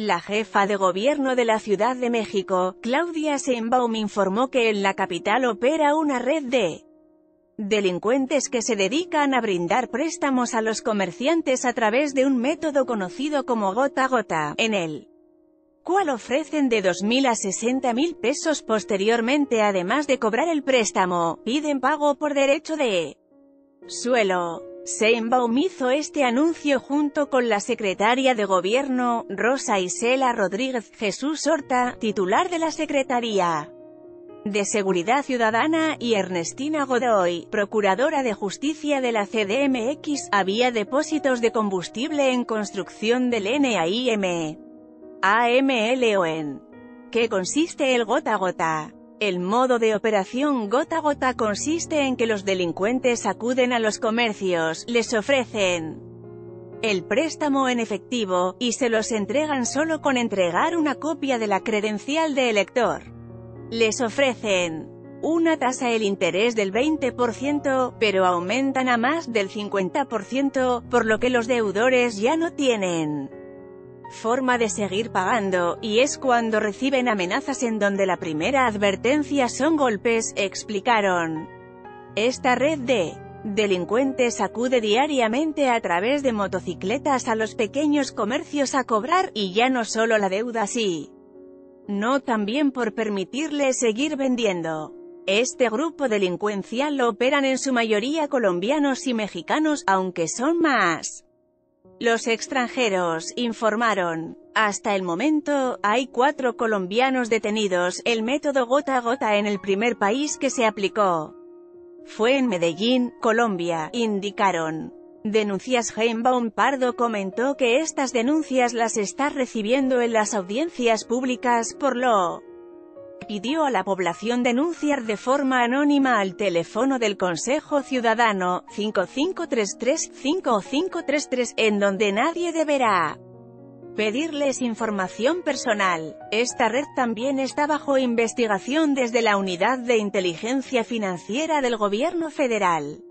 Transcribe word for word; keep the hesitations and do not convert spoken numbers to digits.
La jefa de gobierno de la Ciudad de México, Claudia Sheinbaum, informó que en la capital opera una red de delincuentes que se dedican a brindar préstamos a los comerciantes a través de un método conocido como gota a gota, en el cual ofrecen de dos mil a sesenta mil pesos. Posteriormente, además de cobrar el préstamo, piden pago por derecho de suelo. Sheinbaum hizo este anuncio junto con la secretaria de Gobierno, Rosa Isela Rodríguez, Jesús Horta, titular de la Secretaría de Seguridad Ciudadana, y Ernestina Godoy, procuradora de Justicia de la C D M X. Había depósitos de combustible en construcción del NAIM, AMLON. ¿Qué consiste el gota a gota? El modo de operación gota a gota consiste en que los delincuentes acuden a los comercios, les ofrecen el préstamo en efectivo, y se los entregan solo con entregar una copia de la credencial de elector. Les ofrecen una tasa del interés del veinte por ciento, pero aumentan a más del cincuenta por ciento, por lo que los deudores ya no tienen forma de seguir pagando, y es cuando reciben amenazas en donde la primera advertencia son golpes, explicaron. Esta red de delincuentes acude diariamente a través de motocicletas a los pequeños comercios a cobrar, y ya no solo la deuda, sí, no también por permitirles seguir vendiendo. Este grupo delincuencial operan en su mayoría colombianos y mexicanos, aunque son más los extranjeros, informaron. Hasta el momento, hay cuatro colombianos detenidos. El método gota a gota en el primer país que se aplicó fue en Medellín, Colombia, indicaron. Denuncias. Sheinbaum Pardo comentó que estas denuncias las está recibiendo en las audiencias públicas, por lo que pidió a la población denunciar de forma anónima al teléfono del Consejo Ciudadano, cinco cinco tres tres cinco cinco tres tres, en donde nadie deberá pedirles información personal. Esta red también está bajo investigación desde la Unidad de Inteligencia Financiera del Gobierno Federal.